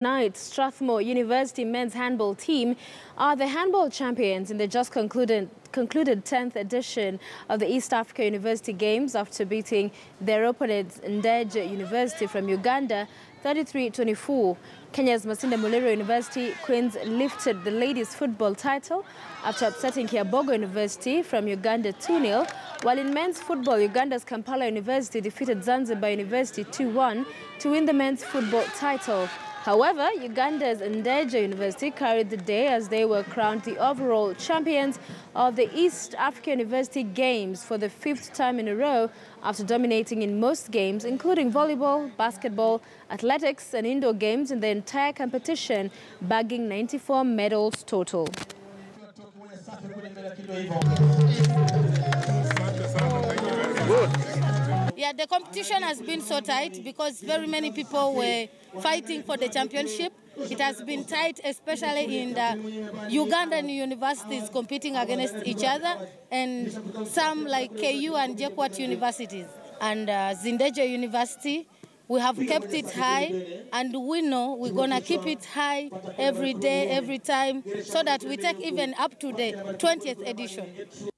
Tonight's Strathmore University men's handball team are the handball champions in the just concluded 10th edition of the East African University Games after beating their opponents Ndejje University from Uganda 33-24. Kenya's Masinde Muliro University Queens lifted the ladies' football title after upsetting Kyabogo University from Uganda 2-0, while in men's football, Uganda's Kampala University defeated Zanzibar University 2-1 to win the men's football title. However, Uganda's Ndejje University carried the day as they were crowned the overall champions of the East African University Games for the 5th time in a row after dominating in most games, including volleyball, basketball, athletics and indoor games in the entire competition, bagging 94 medals total. Yeah, the competition has been so tight because very many people were fighting for the championship. It has been tight, especially in the Ugandan universities competing against each other, and some like KU and JKUAT universities. And Ndejje University, we have kept it high, and we know we're going to keep it high every day, every time, so that we take even up to the 20th edition.